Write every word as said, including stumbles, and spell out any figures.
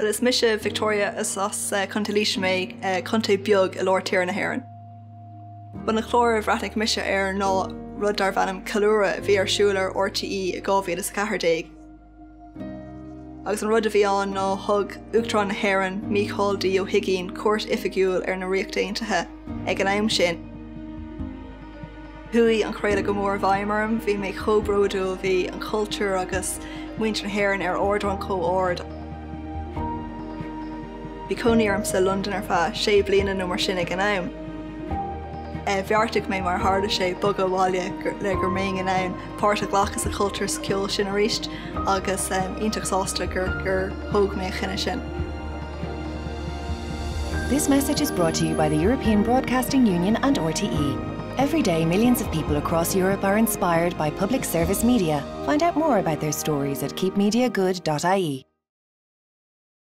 agus mis sé Victoria is as conta líis mé conta beag a lór tír na héireann. Buna chlór a bhreatic mis sé ar ná rud dar bhanam calúra bhí ar siúlar R T É a gábhíad is cathair déag. Agus an rud a bhí an ná thug uachtarán na héireann mícháildaí ó higginn cuairt oifigiúil ar na ríocht aontaithe ag an aim sin. Hui an chréile go mór bhaimarm, bhí mé chobródú bhí an cultúr agus muint an héireann ar ordrain cóord. Bhí cóníarm sa London ar fá sé bliana nó mar sin ag an aim. E bheartach mé mar háda sé bog bháile le gur mé an aim, páirta ghlachas a cultúr sa ceol sin a ríist agus iontach sásta gur gur thóg mé chine sin. This message is brought to you by the European Broadcasting Union and R T É. Every day, millions of people across Europe are inspired by public service media. Find out more about their stories at keep media good dot I E.